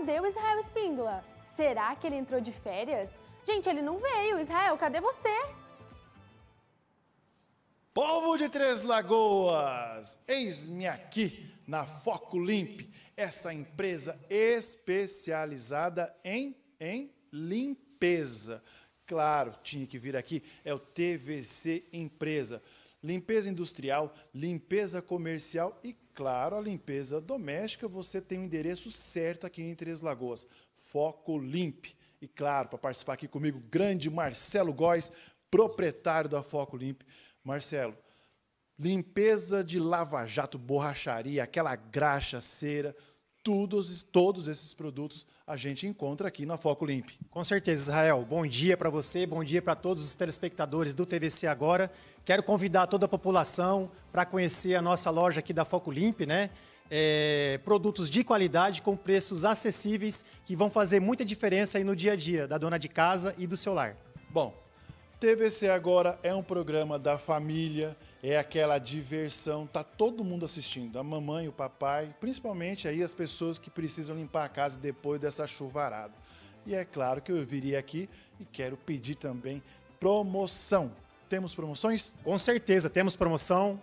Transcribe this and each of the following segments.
cadê o Israel Espíndola? Será que ele entrou de férias? Gente, ele não veio. Israel, cadê você? Povo de Três Lagoas, eis-me aqui na Foco Limp, essa empresa especializada em limpeza. Claro, tinha que vir aqui, é o TVC Empresa. Limpeza industrial, limpeza comercial e, claro, a limpeza doméstica. Você tem o endereço certo aqui em Três Lagoas, Foco Limp. E, claro, para participar aqui comigo, o grande Marcelo Góes, proprietário da Foco Limp. Marcelo, limpeza de lava-jato, borracharia, aquela graxa, cera, todos esses produtos a gente encontra aqui na Foco Limp. Com certeza, Israel. Bom dia para você, bom dia para todos os telespectadores do TVC Agora. Quero convidar toda a população para conhecer a nossa loja aqui da Foco Limp, né? Produtos de qualidade com preços acessíveis que vão fazer muita diferença aí no dia a dia da dona de casa e do seu lar. Bom, TVC Agora é um programa da família, é aquela diversão, tá todo mundo assistindo, a mamãe, o papai, principalmente aí as pessoas que precisam limpar a casa depois dessa chuvarada. E é claro que eu viria aqui e quero pedir também promoção. Temos promoções? Com certeza, temos promoção.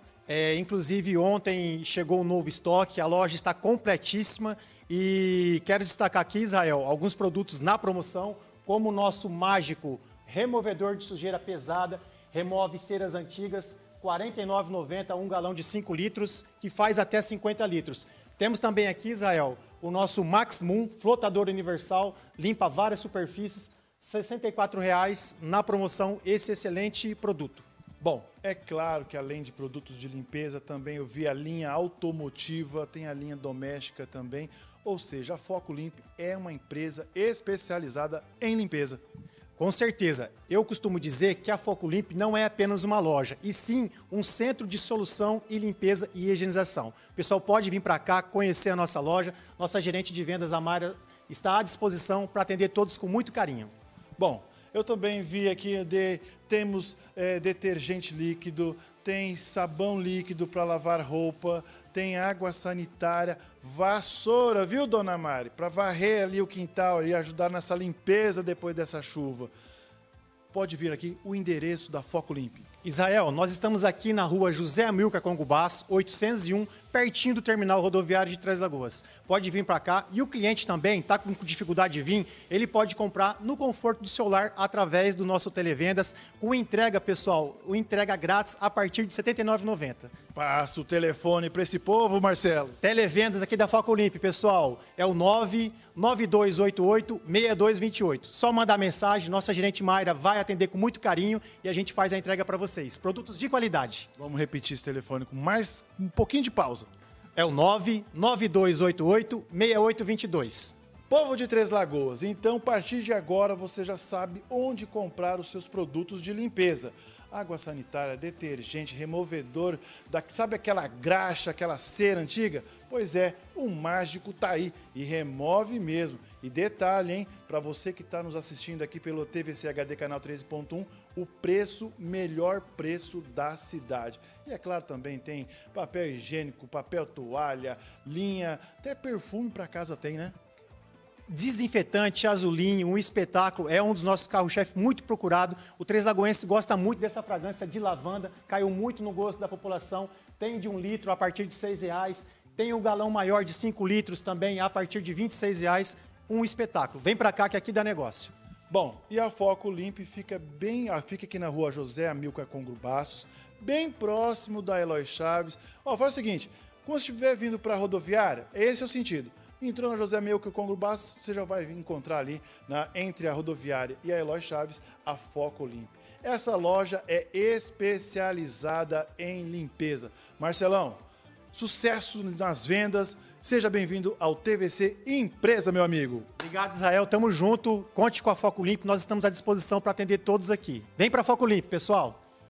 Inclusive ontem chegou um novo estoque, a loja está completíssima e quero destacar aqui, Israel, alguns produtos na promoção, como o nosso mágico removedor de sujeira pesada, remove ceras antigas, R$ 49,90, um galão de 5 litros, que faz até 50 litros. Temos também aqui, Israel, o nosso Max Moon, flotador universal, limpa várias superfícies, R$ 64,00 na promoção, esse excelente produto. Bom, é claro que além de produtos de limpeza, também eu vi a linha automotiva, tem a linha doméstica também, ou seja, a Foco Limp é uma empresa especializada em limpeza. Com certeza, eu costumo dizer que a Foco Limp não é apenas uma loja, e sim um centro de solução e limpeza e higienização. O pessoal pode vir para cá, conhecer a nossa loja, nossa gerente de vendas, a Mayra, está à disposição para atender todos com muito carinho. Bom, eu também vi aqui, temos detergente líquido, tem sabão líquido para lavar roupa, tem água sanitária, vassoura, viu, dona Mari? Para varrer ali o quintal e ajudar nessa limpeza depois dessa chuva. Pode vir aqui o endereço da Foco Limp. Israel, nós estamos aqui na rua José Amilcar Congrubas, 801, pertinho do terminal rodoviário de Três Lagoas. Pode vir para cá e o cliente também está com dificuldade de vir, ele pode comprar no conforto do seu lar através do nosso televendas, com entrega, pessoal, entrega grátis a partir de R$ 79,90. Passa o telefone para esse povo, Marcelo. Televendas aqui da Foco Limp, pessoal, é o 99288-6228. Só mandar mensagem, nossa gerente Mayra vai atender com muito carinho e a gente faz a entrega para você. Produtos de qualidade. Vamos repetir esse telefone com mais um pouquinho de pausa. É o 99288-6822. Povo de Três Lagoas, então a partir de agora você já sabe onde comprar os seus produtos de limpeza. Água sanitária, detergente, removedor, sabe aquela graxa, aquela cera antiga? Pois é, o mágico tá aí e remove mesmo. E detalhe, hein, para você que está nos assistindo aqui pelo TVCHD Canal 13.1, o preço, melhor preço da cidade. E é claro, também tem papel higiênico, papel toalha, linha, até perfume para casa tem, né? Desinfetante, azulinho, um espetáculo, é um dos nossos carro-chefe muito procurado. O Três Lagoense gosta muito dessa fragrância de lavanda, caiu muito no gosto da população. Tem de 1 litro a partir de R$ 6,00, tem um galão maior de 5 litros também a partir de R$ 26,00, um espetáculo. Vem pra cá que aqui dá negócio. Bom, e a Foco Limp fica aqui na rua José Amilcar Congrubas, bem próximo da Eloy Chaves. Ó, faz o seguinte, quando estiver vindo pra rodoviária, esse é o sentido. Entrou na José Amilcar Congrubas, você já vai encontrar ali, entre a rodoviária e a Eloy Chaves, a Foco Limp. Essa loja é especializada em limpeza. Marcelão, sucesso nas vendas. Seja bem-vindo ao TVC Empresa, meu amigo. Obrigado, Israel. Tamo junto. Conte com a Foco Limp. Nós estamos à disposição para atender todos aqui. Vem para a Foco Limp, pessoal.